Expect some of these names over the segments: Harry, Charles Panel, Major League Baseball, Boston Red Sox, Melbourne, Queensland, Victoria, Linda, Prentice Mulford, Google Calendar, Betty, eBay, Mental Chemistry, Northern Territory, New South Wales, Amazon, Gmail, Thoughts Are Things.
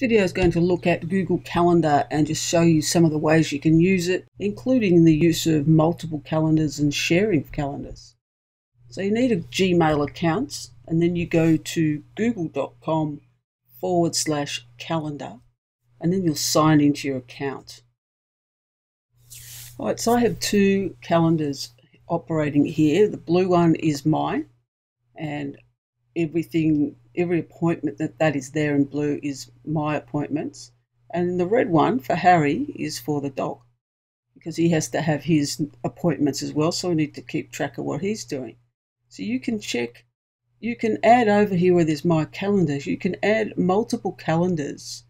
This video is going to look at Google Calendar and just show you some of the ways you can use it, including the use of multiple calendars and sharing calendars. So you need a Gmail account, and then you go to google.com/calendar, and then you'll sign into your account. All right, so I have two calendars operating here. The blue one is mine, and every appointment that is there in blue is my appointments, and the red one for Harry is for the dog, because he has to have his appointments as well, so we need to keep track of what he's doing. So you can add over here where there's my calendars, you can add multiple calendars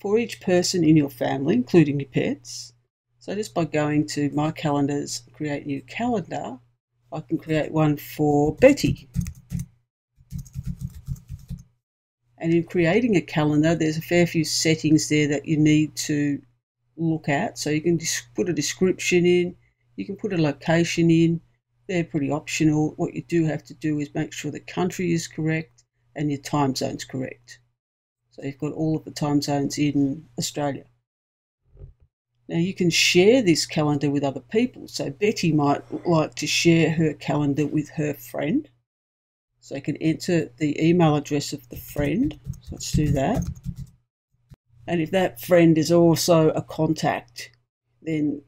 for each person in your family, including your pets. So just by going to my calendars, create new calendar, I can create one for Betty. And in creating a calendar, there's a fair few settings there that you need to look at. So you can just put a description in, you can put a location in. They're pretty optional. What you do have to do is make sure the country is correct and your time zone's correct. So you've got all of the time zones in Australia. Now you can share this calendar with other people. So Betty might like to share her calendar with her friend. So I can enter the email address of the friend. So let's do that. And if that friend is also a contact, then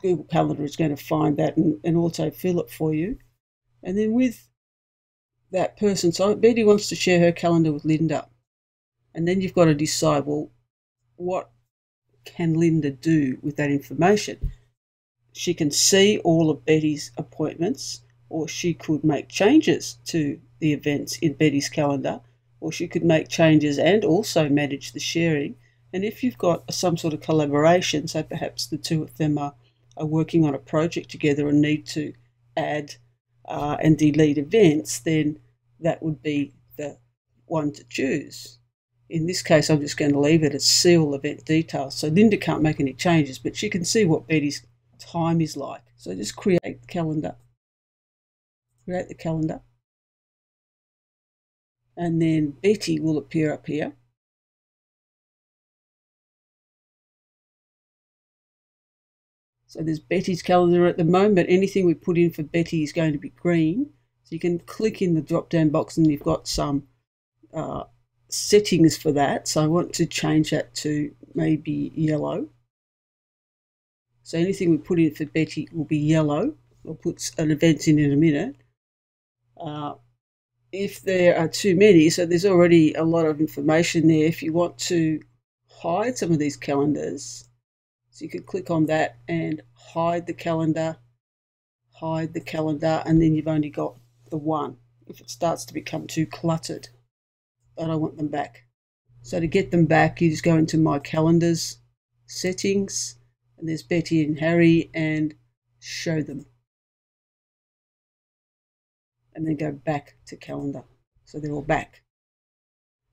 Google Calendar is going to find that and autofill it for you. And then with that person, so Betty wants to share her calendar with Linda. And then you've got to decide, well, what can Linda do with that information? She can see all of Betty's appointments, or she could make changes to the events in Betty's calendar, or she could make changes and also manage the sharing. And if you've got some sort of collaboration, so perhaps the two of them are working on a project together and need to add and delete events, then that would be the one to choose. In this case, I'm just going to leave it as seal event details. So Linda can't make any changes, but she can see what Betty's time is like. So just create the calendar. Create the calendar, and then Betty will appear up here. So there's Betty's calendar at the moment. Anything we put in for Betty is going to be green. So you can click in the drop-down box and you've got some settings for that. So I want to change that to maybe yellow. So anything we put in for Betty will be yellow. I'll put an event in a minute. If there are too many, so there's already a lot of information there. If you want to hide some of these calendars, so you can click on that and hide the calendar, and then you've only got the one if it starts to become too cluttered. But I want them back. So to get them back, you just go into My Calendars, Settings, and there's Betty and Harry, and Show Them. And then go back to calendar. So they're all back.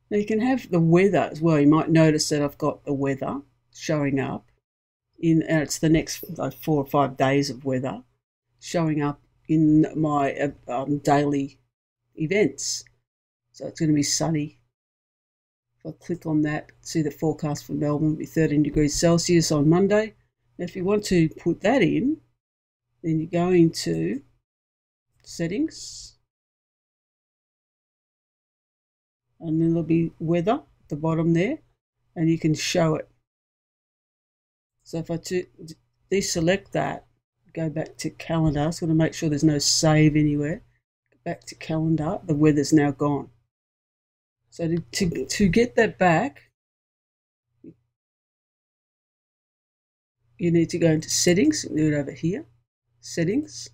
Now you can have the weather as well. You might notice that I've got the weather showing up and it's the next 4 or 5 days of weather showing up in my daily events. So it's going to be sunny. If I click on that, see the forecast for Melbourne will be 13 degrees Celsius on Monday. Now if you want to put that in, then you go into Settings. And then there'll be weather at the bottom there, and you can show it. So if I deselect that, go back to calendar, I just want to make sure there's no save anywhere. Go back to calendar, the weather's now gone. So to get that back, you need to go into settings, do it over here, settings,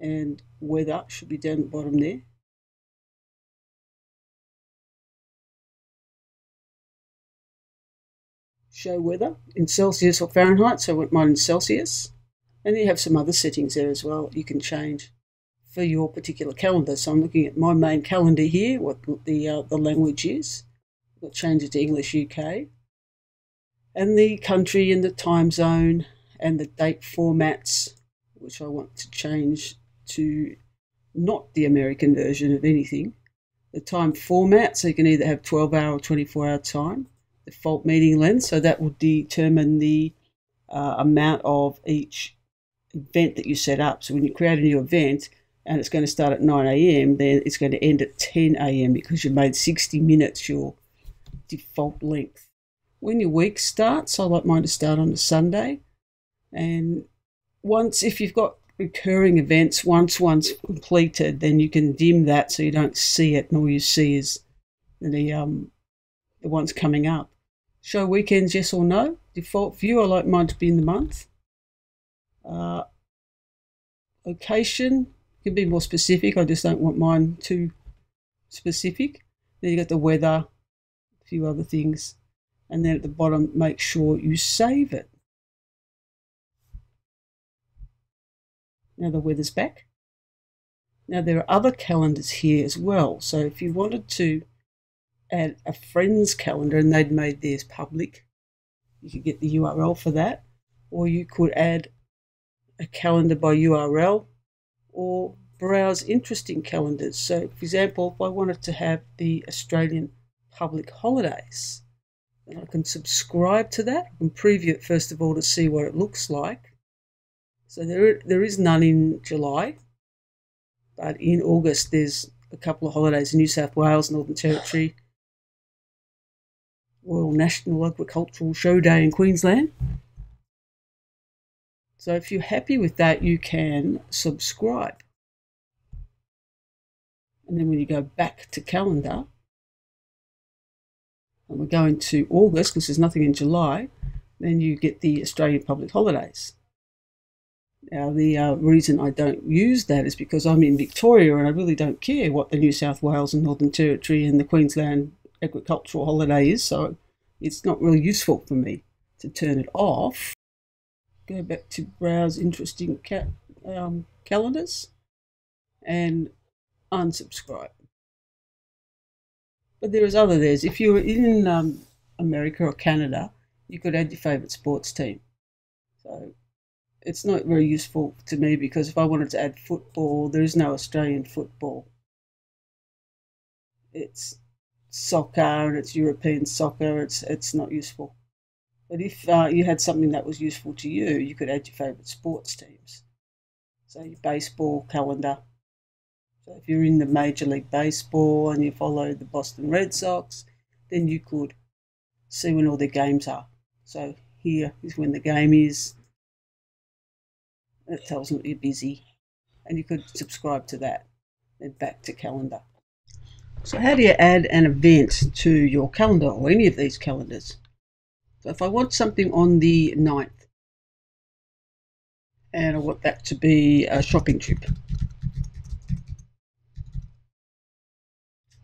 and weather should be down at the bottom there. Show weather in Celsius or Fahrenheit, so I want mine in Celsius. And then you have some other settings there as well you can change for your particular calendar. So I'm looking at my main calendar here, what the language is. I'll change it to English UK. And the country and the time zone and the date formats, which I want to change to not the American version of anything. the time format, so you can either have 12-hour or 24-hour time, the default meeting length, so that will determine the amount of each event that you set up. So when you create a new event and it's going to start at 9 a.m, then it's going to end at 10 a.m. because you've made 60 minutes your default length. When your week starts, I like mine to start on a Sunday, and once, if you've got recurring events, once one's completed, then you can dim that so you don't see it, and all you see is the ones coming up. Show weekends, yes or no. Default view, I like mine to be in the month. Location, can be more specific. I just don't want mine too specific. Then you got the weather, a few other things, and then at the bottom, make sure you save it. Now the weather's back. Now there are other calendars here as well. So if you wanted to add a friend's calendar and they'd made theirs public, you could get the URL for that, or you could add a calendar by URL or browse interesting calendars. So for example, if I wanted to have the Australian public holidays, then I can subscribe to that. I can preview it first of all to see what it looks like. So there is none in July, but in August there's a couple of holidays in New South Wales, Northern Territory, Royal National Agricultural Show Day in Queensland. So if you're happy with that, you can subscribe. And then when you go back to calendar, and we're going to August because there's nothing in July, then you get the Australian public holidays. Now, the reason I don't use that is because I'm in Victoria and I really don't care what the New South Wales and Northern Territory and the Queensland agricultural holiday is, so it's not really useful for me to turn it off. Go back to browse interesting calendars and unsubscribe. But there is other theirs. If you were in America or Canada, you could add your favourite sports team. So it's not very useful to me because if I wanted to add football, there is no Australian football. It's soccer and it's European soccer. It's not useful. But if you had something that was useful to you, you could add your favourite sports teams. So your baseball calendar. So if you're in the Major League Baseball and you follow the Boston Red Sox, then you could see when all their games are. So here is when the game is. It tells them that you're busy, and you could subscribe to that. Then back to calendar. So how do you add an event to your calendar or any of these calendars? So if I want something on the 9th, and I want that to be a shopping trip.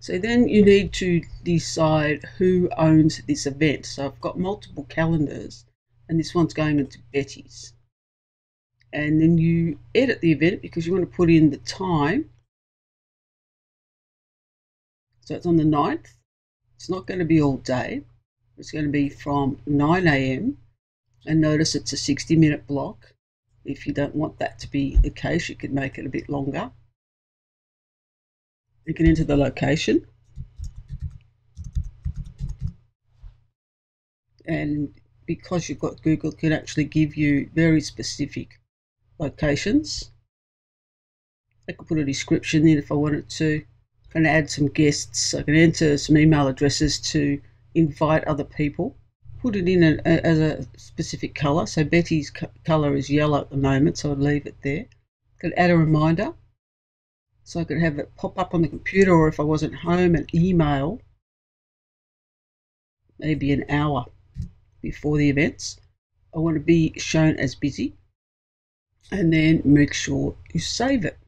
So then you need to decide who owns this event. So I've got multiple calendars, and this one's going into Betty's. And then you edit the event because you want to put in the time. So it's on the 9th. It's not going to be all day. It's going to be from 9 a.m. And notice it's a 60-minute block. If you don't want that to be the case, you could make it a bit longer. You can enter the location. And because you've got Google, it can actually give you very specific locations. I could put a description in if I wanted to. I can add some guests. I can enter some email addresses to invite other people. Put it in as a specific colour. So Betty's colour is yellow at the moment, so I'd leave it there. I could add a reminder. So I could have it pop up on the computer, or if I wasn't home, an email. Maybe an hour before the events. I want to be shown as busy. And then make sure you save it.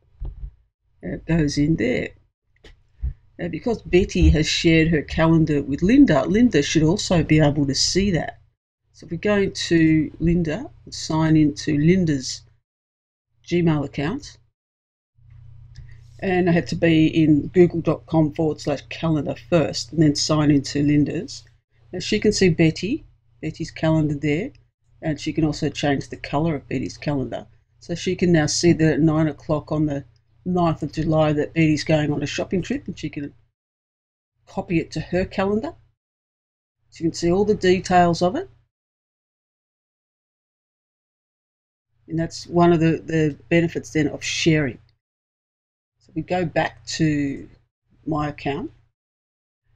And it goes in there. Now, because Betty has shared her calendar with Linda, Linda should also be able to see that. So if we go to Linda and sign into Linda's Gmail account, and I had to be in google.com/calendar first, and then sign into Linda's. Now she can see Betty's calendar there, and she can also change the colour of Betty's calendar. So she can now see that at 9 o'clock on the 9th of July that Betty's going on a shopping trip, and she can copy it to her calendar. So you can see all the details of it. And that's one of the benefits then of sharing. So we go back to my account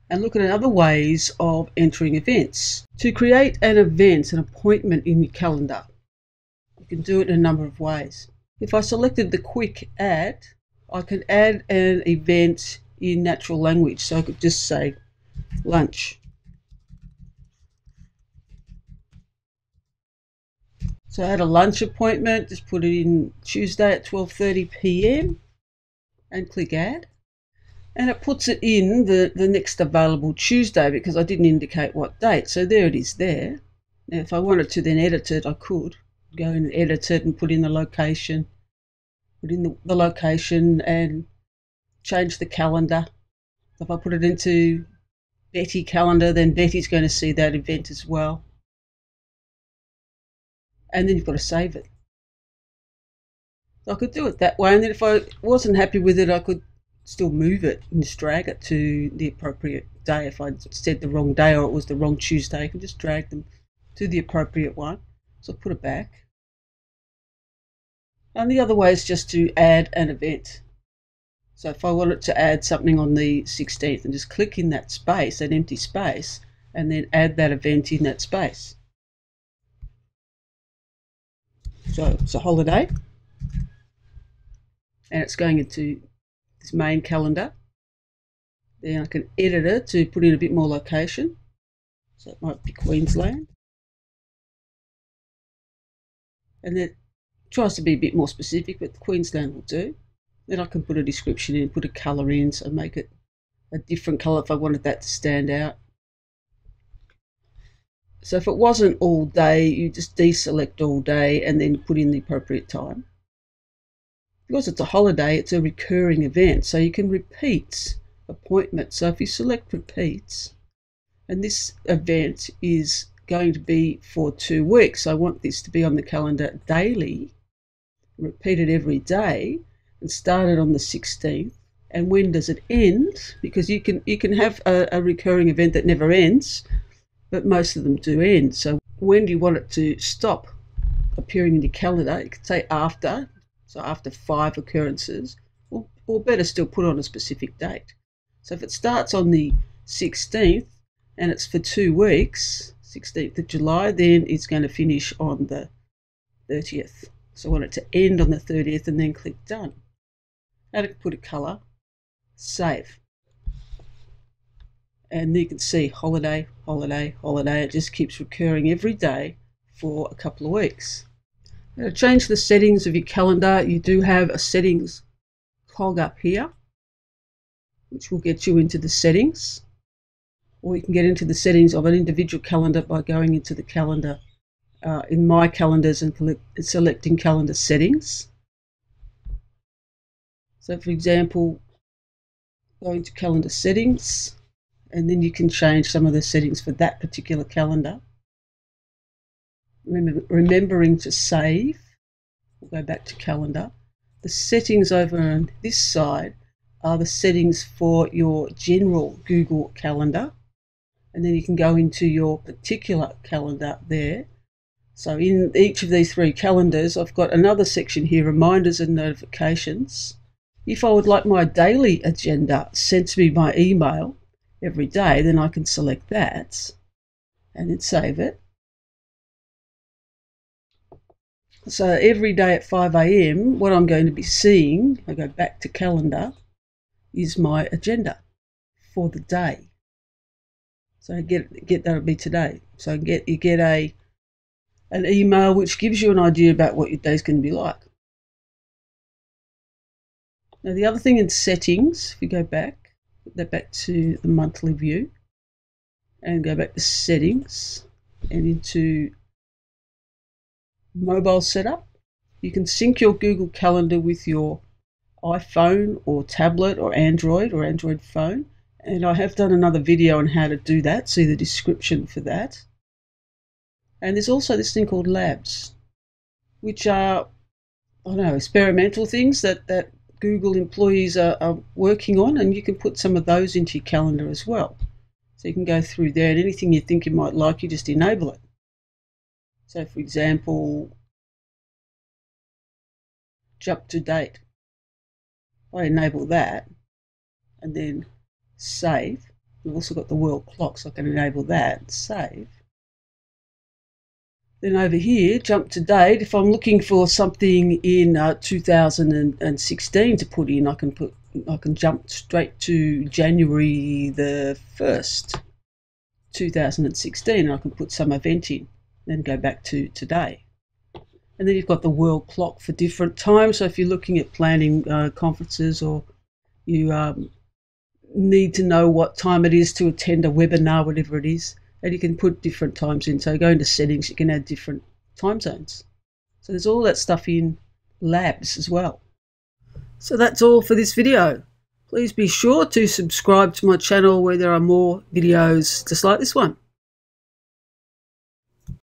and look at other ways of entering events. To create an event, an appointment in your calendar, you can do it in a number of ways. If I selected the quick add, I can add an event in natural language. So I could just say lunch. So I had a lunch appointment, just put it in Tuesday at 12:30 p.m. and click add. And it puts it in the next available Tuesday because I didn't indicate what date. So there it is there. Now if I wanted to then edit it, I could go in and edit it and put in the location, and change the calendar. If I put it into Betty calendar, then Betty's going to see that event as well. And then you've got to save it. So I could do it that way. And then if I wasn't happy with it, I could still move it and just drag it to the appropriate day. If I said the wrong day or it was the wrong Tuesday, I could just drag them to the appropriate one. So put it back. And the other way is just to add an event. So if I wanted to add something on the 16th and just click in that space, that empty space, and then add that event in that space. So it's a holiday and it's going into this main calendar. Then I can edit it to put in a bit more location. So it might be Queensland. And then tries to be a bit more specific, but Queensland will do. Then I can put a description in, put a colour in, so make it a different colour if I wanted that to stand out. So if it wasn't all day, you just deselect all day and then put in the appropriate time. Because it's a holiday, it's a recurring event, so you can repeat appointments. So if you select repeats, and this event is going to be for 2 weeks, I want this to be on the calendar daily, repeat it every day, and start it on the 16th. And when does it end? Because you can have a recurring event that never ends, but most of them do end. So when do you want it to stop appearing in your calendar? You could say after. So after 5 occurrences, or better still, put on a specific date. So if it starts on the 16th and it's for 2 weeks, 16th of July, then it's going to finish on the 30th. So I want it to end on the 30th and then click done. And I can put a colour, save. And you can see holiday, holiday, holiday. It just keeps recurring every day for a couple of weeks. To change the settings of your calendar, you do have a settings cog up here, which will get you into the settings, or you can get into the settings of an individual calendar by going into the calendar in My Calendars and selecting Calendar Settings. So for example, go into Calendar Settings, and then you can change some of the settings for that particular calendar. Remembering to save, we'll go back to calendar. The settings over on this side are the settings for your general Google Calendar, and then you can go into your particular calendar there. So in each of these 3 calendars, I've got another section here, reminders and notifications. If I would like my daily agenda sent to me by email every day, then I can select that and then save it. So every day at 5 a.m, what I'm going to be seeing, I go back to calendar, is my agenda for the day. So I get that'll be today. So you get an email which gives you an idea about what your day's going to be like. Now the other thing in settings, if you go back, put that back to the monthly view, and go back to settings and into mobile setup. You can sync your Google Calendar with your iPhone or tablet or Android phone, and I have done another video on how to do that. See the description for that. And there's also this thing called labs, which are experimental things that Google employees are working on, and you can put some of those into your calendar as well. So you can go through there, and anything you think you might like, you just enable it. So for example, jump to date. I enable that and then save. We've also got the world clock, so I can enable that, save. Then over here, jump to date. If I'm looking for something in 2016 to put in, I can jump straight to January the 1st, 2016, and I can put some event in, then go back to today. And then you've got the world clock for different times. So if you're looking at planning conferences, or you need to know what time it is to attend a webinar, whatever it is, and you can put different times in. So go into settings, you can add different time zones. So there's all that stuff in labs as well. So that's all for this video. Please be sure to subscribe to my channel where there are more videos just like this one.